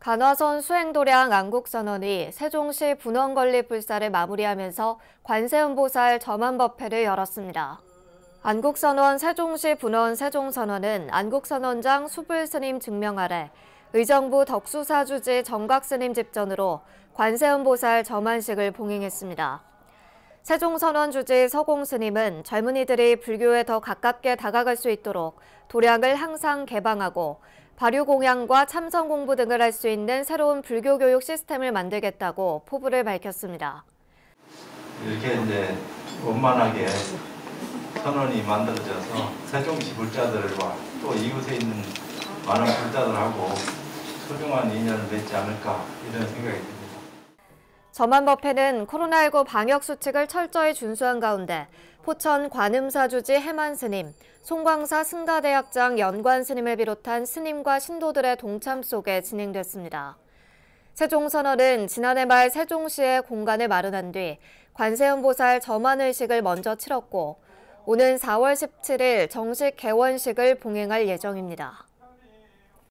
간화선 수행도량 안국선원이 세종시 분원 건립 불사를 마무리하면서 관세음보살 점안법회를 열었습니다. 안국선원 세종시 분원 세종선원은 안국선원장 수불스님 증명 아래 의정부 덕수사 주지 정각스님 집전으로 관세음보살 점안식을 봉행했습니다. 세종선원 주지 서공스님은 젊은이들이 불교에 더 가깝게 다가갈 수 있도록 도량을 항상 개방하고 발유공양과 참선공부 등을 할 수 있는 새로운 불교교육 시스템을 만들겠다고 포부를 밝혔습니다. 이렇게 이제 원만하게 선원이 만들어져서 세종시 불자들과 또 이웃에 있는 많은 불자들하고 소중한 인연을 맺지 않을까 이런 생각이 듭니다. 점안법회는 코로나19 방역수칙을 철저히 준수한 가운데 포천관음사 주지 혜만스님, 송광사 승가대학장 연관스님을 비롯한 스님과 신도들의 동참 속에 진행됐습니다. 세종선원은 지난해 말 세종시에 공간을 마련한 뒤 관세음보살 점안의식을 먼저 치렀고 오는 4월 17일 정식 개원식을 봉행할 예정입니다.